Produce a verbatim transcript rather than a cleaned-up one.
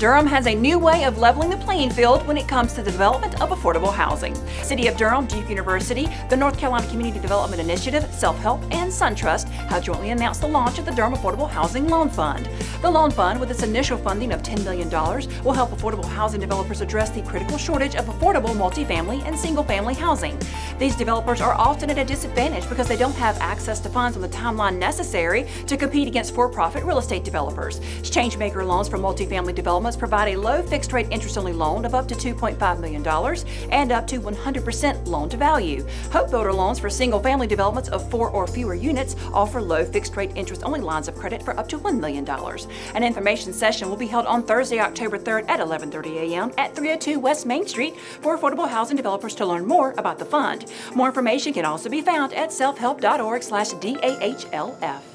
Durham has a new way of leveling the playing field when it comes to the development of affordable housing. City of Durham, Duke University, the North Carolina Community Development Initiative, Self-Help, and SunTrust have jointly announced the launch of the Durham Affordable Housing Loan Fund. The loan fund, with its initial funding of ten million dollars, will help affordable housing developers address the critical shortage of affordable multifamily and single-family housing. These developers are often at a disadvantage because they don't have access to funds on the timeline necessary to compete against for-profit real estate developers. Changemaker loans for multifamily developments provide a low fixed-rate interest-only loan of up to two point five million dollars and up to one hundred percent loan-to-value. Hope Builder loans for single-family developments of four or fewer units offer low fixed-rate interest-only lines of credit for up to one million dollars. An information session will be held on Thursday, October third at eleven thirty a m at three oh two West Main Street for affordable housing developers to learn more about the fund. More information can also be found at self help dot org slash D A H L F.